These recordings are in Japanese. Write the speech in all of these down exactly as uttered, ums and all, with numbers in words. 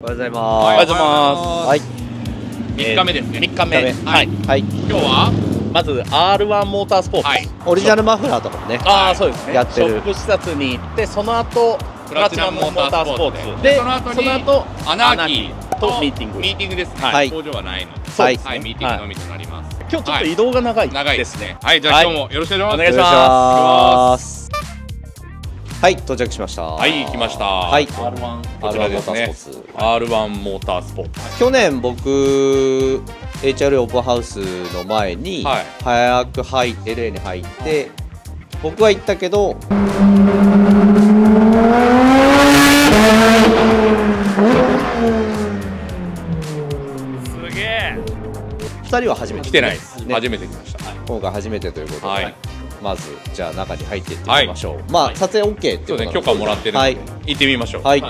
おはようございます。はい。みっかめですね。みっかめ。はい。はい。今日はまず アールワン モータースポーツ。オリジナルマフラーとかもね。ああそうですね。やってる。ショップ視察に行ってその後プラチナモータースポーツでその後アナーキーとミーティング。ミーティングですね。はい。工場はないので。はい。はい。ミーティングのみとなります。今日ちょっと移動が長い。長いですね。はい。じゃあ今日もよろしくお願いします。お願いします。はい、到着しました。はい、来ました。はい、アールワン こちらですね。アールワン モータースポーツ。去年僕 エイチアールイー オープンハウスの前に早く入って エルエー に入って僕は行ったけどすげえ。ふたりは初めて来てないです。初めて来ました。今回初めてということで。はい。まずじゃあ中に入っていってみましょう。まあ撮影 OK っていうね、許可もらってるんで行ってみましょう。はい。も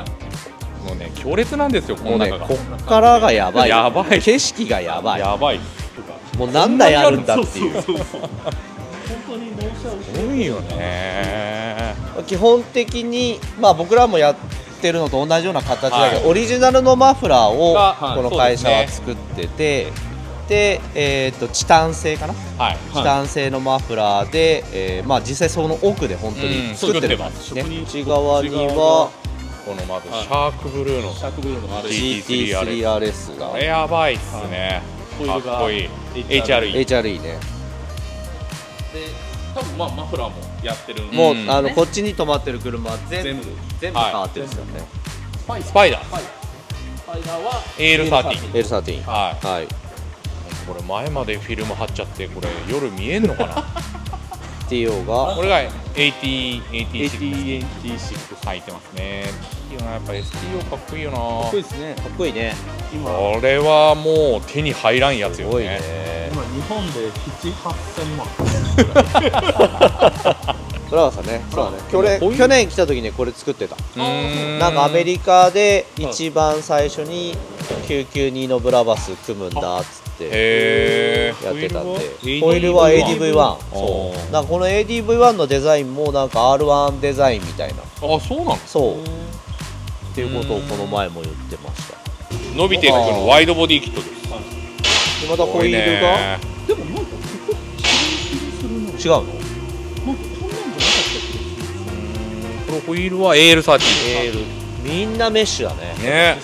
うね強烈なんですよ、この中が。こっからがやばい。やばい。景色がやばい。やばい。もう何台あるんだっていう。本当に納車をしてる。多いよね。基本的にまあ僕らもやってるのと同じような形だけど、オリジナルのマフラーをこの会社は作ってて。でえー、とチタン製かな、はい、チタン製のマフラーで、えーまあ、実際その奥で本当に作ってるんですね。内側にはこのまずシャークブルーの ジーティースリーアールエス がやばいっすね。かっこいい。 エイチアールイー ね。多分まあマフラーもやってるもうあのこっちに止まってる車全部全部変わってるんですよね。スパイダーは エーエルサーティーン はい。これ前までフィルム貼っちゃってこれ夜見えんのかな。 エスティーオー がこれが エーティーエイティーシックス 入ってますね。いいよな、やっぱ エスティーオー かっこいいよな。かっこいいですね。かっこいいね。これはもう手に入らんやつよね。今日本でななはっせんまん。それはさね、去年来た時にこれ作ってた。なんかアメリカで一番最初にきゅうきゅうにのブラバス組むんだっつってやってたんで、ホイールは エーディーブイワン。 なんかこの エーディーブイワン のデザインもなんか アールワン デザインみたいな。あ、そうなの。そうっていうことをこの前も言ってました。伸びていくのワイドボディキットです。でまたホイールがでもなんか違うの。このホイールは エーエルサーティーン。 みんなメッシュだね。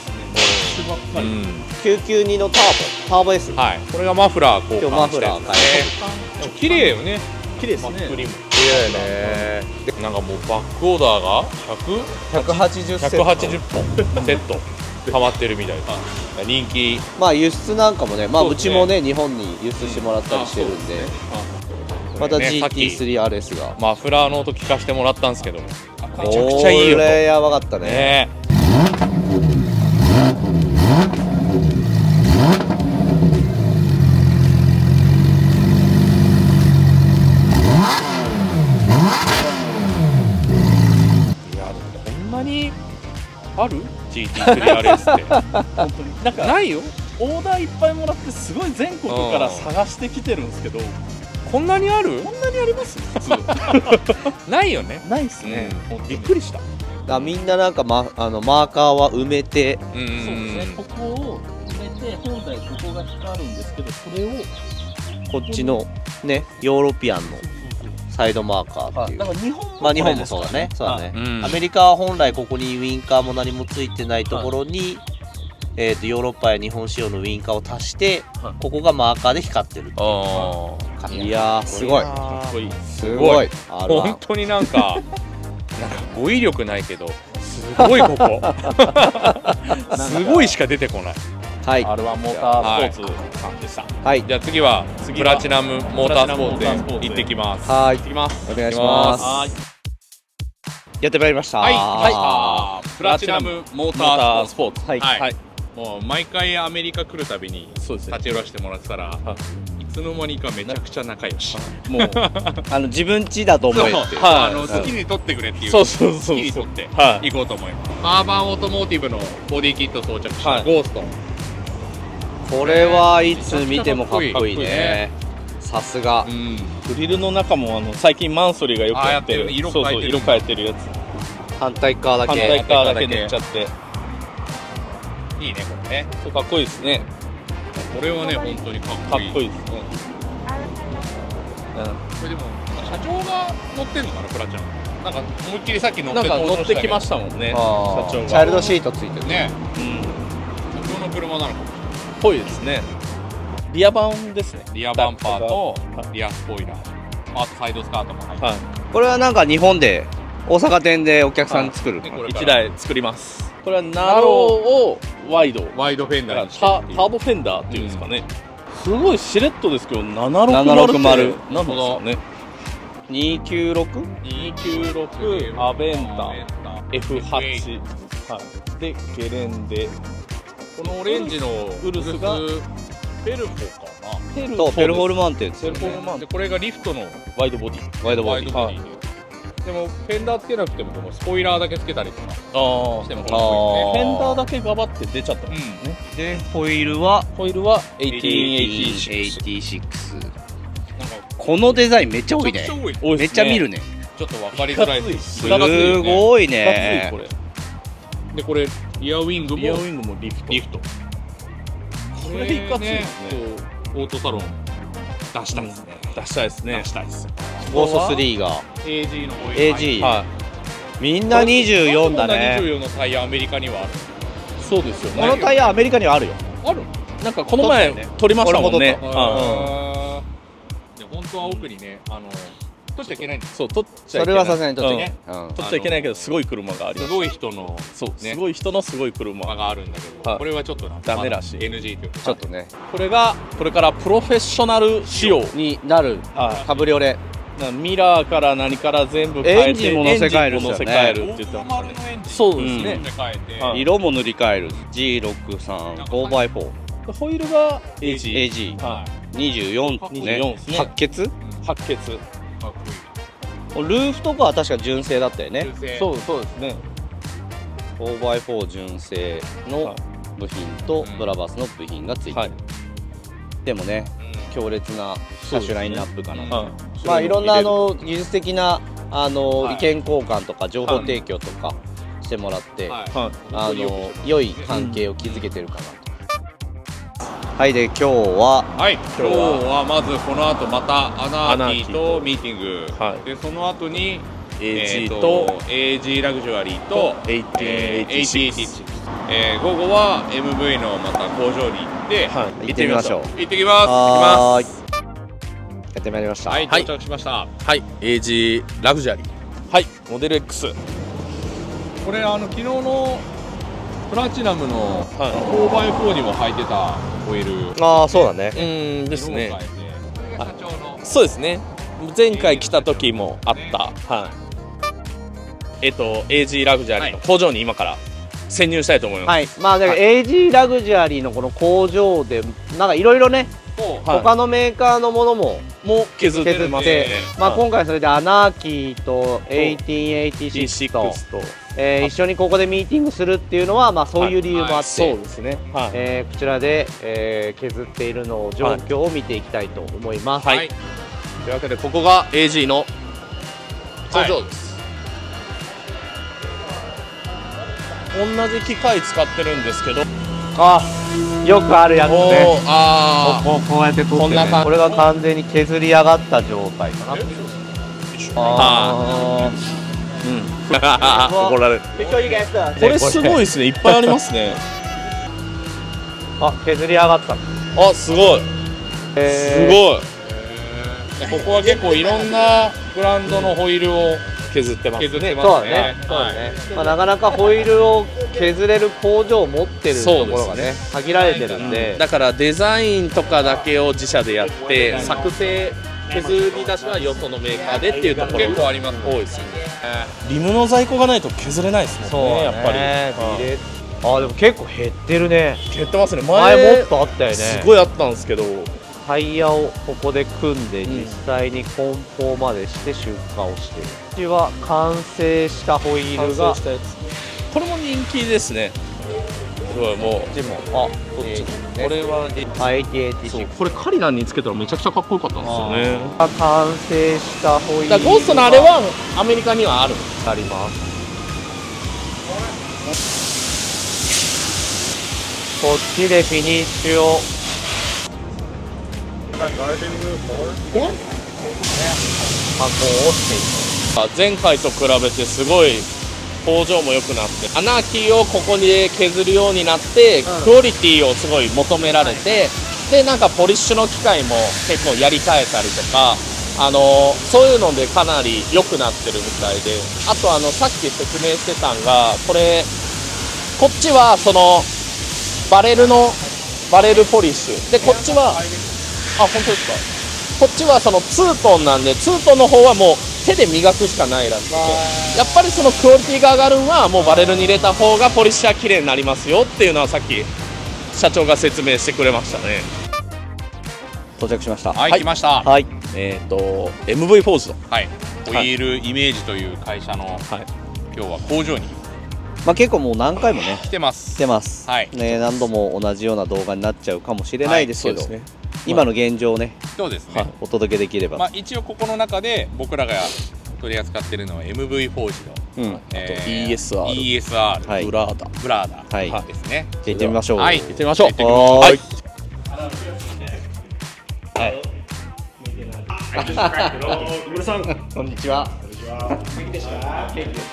ね、きゅうきゅうにのターボ、ターボ S。 はい、これがマフラー交換してるんですね。綺麗よね。綺麗ですね。綺麗ね。なんかもうバックオーダーがひゃくはちじゅっぽんセット溜まってるみたいな人気。まあ輸出なんかもね、まあうちもね日本に輸出してもらったりしてるんで。また ジーティースリーアールエス がマフラーの音聞かせてもらったんですけど、めちゃくちゃいいよ。これやばかったね。ある ジーティースリーアールエス って本当になんかないよ。オーダーいっぱいもらってすごい全国から探してきてるんですけど、こんなにある？こんなにあります？普通ないよね。ないですね。びっくりした。だみんななんかマあのマーカーは埋めて、そうですね。ここを埋めて本来ここが光るんですけど、それをこっちのねヨーロピアンのサイドマーカーっていう。まあ日本もそうだね。そうだね。アメリカは本来ここにウインカーも何もついてないところに、えっとヨーロッパや日本仕様のウインカーを足して、ここがマーカーで光ってるっていう。いやーすごい。すごい。本当になんかなんか語彙力ないけど、すごいここ。すごいしか出てこない。はい。アールワン モータースポーツさんでした。はい。じゃあ次はプラチナムモータースポーツで行ってきます。はい。行ってきます。お願いします。はい。やってまいりました。はい。プラチナムモータースポーツ。はい。はい。もう毎回アメリカ来るたびに立ち寄らせてもらってたら、いつの間にかめちゃくちゃ仲良し。もうあの自分家だと思って。あの好きに取ってくれっていう。そうそうそう。好きに取って行こうと思います。アーバンオートモーティブのボディキット装着したゴースト。これはいつ見てもかっこいいね。さすが。グリルの中もあの最近マンソリがよくやってる。色変えてるやつ。反対側だけ。反対側だけ塗っちゃって。いいね、これね。これかっこいいですね。これはね、本当にかっこいい。かっこいいですね。うん、これでも、社長が乗ってんのかな、プラちゃん。なんか、思いっきりさっき乗ってた。乗ってきましたもんね。社長が。チャイルドシートついてるね。うん。社長の車なのかもしれない。ぽいですね。リアバンですね。リアバンパーとリアスポイラー。あとサイドスカートも入って。はい。これはなんか日本で大阪店でお客さん作るいちだい作ります。これはナローをワイドワイドフェンダーにしてターボフェンダーっていうんですかね。すごいしれっとですけどななひゃくろくじゅうなんですよね。 にひゃくきゅうじゅうろく アベンタ エフはち でゲレンデ、このオレンジのウルスがベルフォかなとペルフォルマンテンですよね。これがリフトのワイドボディワイドボディでもフェンダーつけなくてもこのスポイラーだけつけたりとかしてもかっこいいですね。フェンダーだけがばって出ちゃったんですね。でホイールはホイールはエイティーンエイティーシックス。このデザインめっちゃ多いね。めっちゃ見るね。ちょっと分かりづらいです。すごいね。これでこれリアウィングもリアウィングもリフト。これいかついですね。オートサロン出したいですね。出したいですね。出したいです。ゴーストスリーが エージー の エージー みんなにじゅうよんだね。にじゅうよんのタイヤアメリカにはある。そうですよね。このタイヤアメリカにはあるよ。ある。なんかこの前取りましたもんね。本当は奥にねあの取っちゃいけないんです。そう取っちゃいけない。それはさすがに取っちゃいけない。取っちゃいけないけどすごい車があります。すごい人のそうすごい人のすごい車があるんだけどこれはちょっとダメらしい。エヌジー というかちょっとね。これがこれからプロフェッショナル仕様になるカブリオレ。ミラーから何から全部変えてエンジンも乗せ替えるって言ってましたね。そうですね。色も塗り替える ジーろくさんごバイフォー ホイールが エージーにじゅうよん 白血白血ルーフとかは確か純正だったよね。そうそうですね。 ごバイフォー 純正の部品とブラバスの部品がついてる。でもね強烈な車種ラインナップかな。まあいろんなあの技術的なあの意見交換とか情報提供とかしてもらってあの良い関係を築けてるかなと。はいで今日は今日はまずこの後またアナーキーとミーティングでその後に エージー と エージー ラグジュアリーと エーティーエイティーシックス。えー、午後は エムブイ のまた工場に行って、はい、行ってみましょう。行ってきます。行きます。やってまいりました。はい、到着しました。はい、エージー ラグジュアリー。はい、モデル X。これあの昨日のプラチナムの フォーバイフォー にも履いてたホイール。ああ、そうだね。うんですね。そうですね。前回来た時もあった。はい。えっと エージー ラグジュアリーの工場に今から。潜入したいと思います。はい、まあ、だから エージー ラグジュアリーのこの工場で、なんかいろいろね。他のメーカーのものも、も削ってまして、まあ、今回それでアナーキーとエイティーエイティーシックスと。え、一緒にここでミーティングするっていうのは、まあ、そういう理由もあって。そうですね。え、こちらで、え、削っているの状況を見ていきたいと思います。はい。というわけで、ここが エージー の工場です。同じ機械使ってるんですけど、あ、よくあるやつね。ああ、こうこうやって取ってね。これが完全に削り上がった状態かな。ああ、うん。怒られる。これすごいですね。いっぱいありますね。あ、削り上がった。あ、すごい。すごい。ここは結構いろんなブランドのホイールを。削ってますね。そうね。まあなかなかホイールを削れる工場を持ってるところがね限られてるんで、だからデザインとかだけを自社でやって作成削り出しはよそのメーカーでっていうところ結構あります。多いですね。リムの在庫がないと削れないですもんね。やっぱり。ああでも結構減ってるね。減ってますね。前もっとあったよね。すごいあったんですけど。タイヤをここで組んで実際に梱包までして出荷をしている。こちらは完成したホイールがこれも人気ですね。すごいもうこっちもあこっちこれはエイティーエイティーシックス。これカリナンにつけたらめちゃくちゃかっこよかったんですよね。完成したホイールがゴーストのあれはアメリカにはあるあります。こっちでフィニッシュを。箱を押していく。前回と比べてすごい工場も良くなって、アナーキーをここで削るようになって、クオリティをすごい求められて、でなんかポリッシュの機械も結構やり替えたりとか、あのそういうのでかなり良くなってるみたいで、あとあのさっき説明してたんが、これこっちはそのバレルのバレルポリッシュで、こっちはあ本当ですか。こっちはそのツートンなんで、ツートンの方はもう手で磨くしかないらしくて、やっぱりそのクオリティが上がるのはもうバレルに入れた方がポリッシャー綺麗になりますよっていうのはさっき社長が説明してくれましたね。到着しました。はい、来ました。はい。えっと エムブイ フォーズド。はい。ホイールイメージという会社の今日は工場に。まあ結構もう何回もね。来てます。来てます。はい。ね、何度も同じような動画になっちゃうかもしれないですけど。今の現状をね、そうですね、お届けできれば、まあ、一応ここの中で僕らが取り扱っているのは エムブイ フォージド、うん、あと イーエスアール、イーエスアール、はい、ブラーダ、ブラーダ、はい、ですね。じゃあ行ってみましょう。はい、行ってみましょう。はい。はい。ムルさん、こんにちは。こんにちは。元気でした。元気ですよ。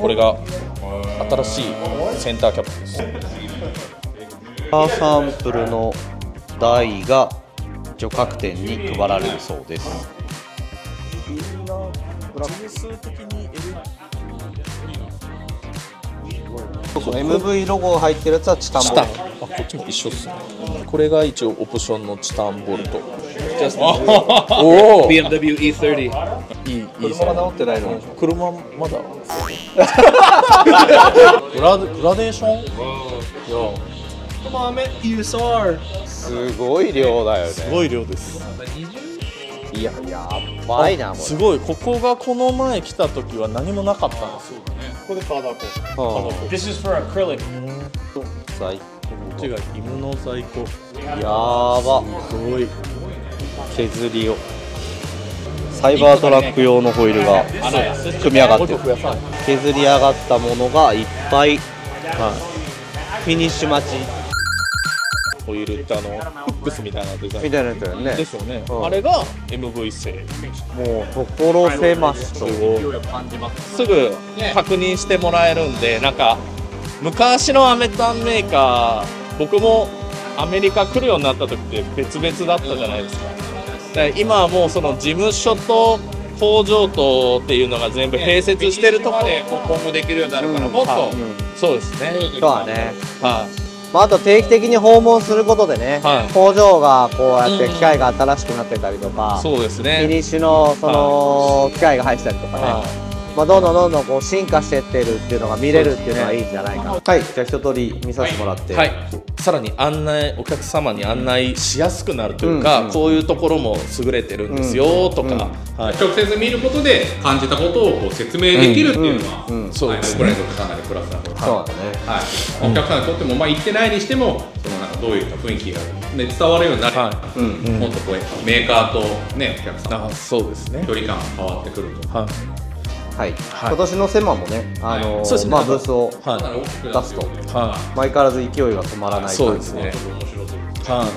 これが新しいセンターキャップです。サンプルの台が一応各店に配られるそうです。エムブイ ロゴが入ってるやつはチタンボルト。あ、こっちも一緒っすね。これが一応オプションのチタンボルト。おお ビーエムダブリュー イーサーティー。車が直ってないの。車まだグラデーション。すごい量だよね。すごい量です。いややばいな。すごい。ここがこの前来た時は何もなかったんですよ。ここでタバコ。This is for acrylic。在庫。こっちが犬の在庫。やば。すごい。削りを。サイバートラック用のホイールが組み上がってる。削り上がったものがいっぱい。はい。フィニッシュ待ち。ホイールってあのフックスみたいなデザインみたいなやつだよね。ですよね。あれが エムブイ 製。もう所狭しとすぐ確認してもらえるんで、なんか昔のアメタンメーカー、僕もアメリカ来るようになった時って別々だったじゃないですか。で今はもうその事務所と工場とっていうのが全部併設してるところで今後できるようになるから、もっとそうですね。そうだね。はい。まあ、あと定期的に訪問することでね、はい、工場がこうやって機械が新しくなってたりとか、そうですね、フィニッシュのその機械が入ってたりとかね、はい、まあどんどんどんどんこう進化してってるっていうのが見れるっていうのはいいんじゃないかな、ね、はい。じゃあ一通り見させてもらって、はいはい、さらに案内お客様に案内しやすくなるというか、うん、こういうところも優れてるんですよとか、直接見ることで感じたことをこう説明できるっていうのは、うんうんうん、そうですね、はい、僕らにとってかなりプラスなこと。そうだね、はい、お客さんにとっても、まあ、言ってないにしても、そのなんかどういう雰囲気が、ね、伝わるようになる、はい、うん、もっとこうメーカーと、ね、お客さん、そうですね、距離感が変わってくると。はい、今年のセマもね、あのー、まあブースを出すと、はい、相変わらず勢いが止まらない感じで、はい、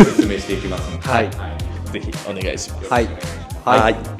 お勧めしていきますので、はい、ぜひお願いします。はい、はい。